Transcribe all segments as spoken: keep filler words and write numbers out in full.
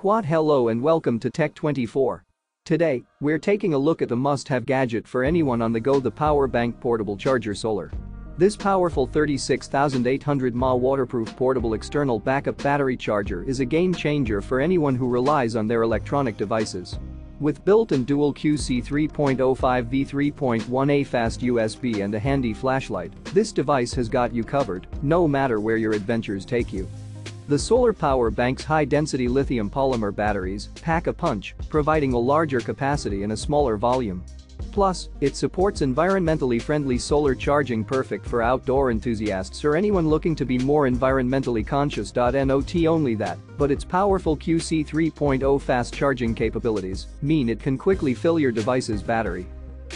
Quad hello and welcome to Tech twenty-four. Today, we're taking a look at the must-have gadget for anyone on the go, the Power-Bank-Portable-Charger-Solar. This powerful thirty-six thousand eight hundred milliamp hour waterproof portable external backup battery charger is a game-changer for anyone who relies on their electronic devices. With built-in dual Q C three point oh five V three point one A fast U S B and a handy flashlight, this device has got you covered, no matter where your adventures take you. The solar power bank's high-density lithium polymer batteries pack a punch, providing a larger capacity and a smaller volume. Plus, it supports environmentally friendly solar charging, perfect for outdoor enthusiasts or anyone looking to be more environmentally conscious. Not only that, but its powerful Q C three point oh fast charging capabilities mean it can quickly fill your device's battery.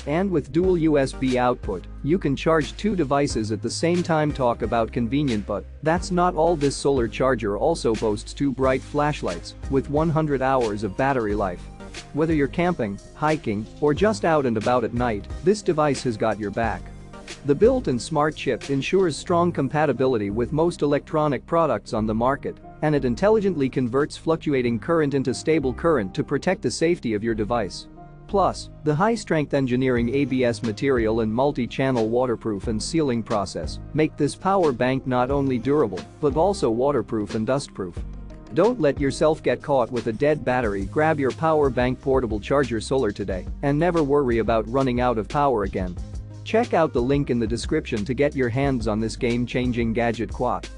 And with dual U S B output, you can charge two devices at the same time. Talk about convenient, but that's not all. This solar charger also boasts two bright flashlights with one hundred hours of battery life. Whether you're camping, hiking, or just out and about at night, this device has got your back. The built-in smart chip ensures strong compatibility with most electronic products on the market, and it intelligently converts fluctuating current into stable current to protect the safety of your device. Plus, the high-strength engineering A B S material and multi-channel waterproof and sealing process make this power bank not only durable, but also waterproof and dustproof. Don't let yourself get caught with a dead battery. Grab your Power-Bank-Portable-Charger-Solar today and never worry about running out of power again. Check out the link in the description to get your hands on this game-changing gadget. Quad.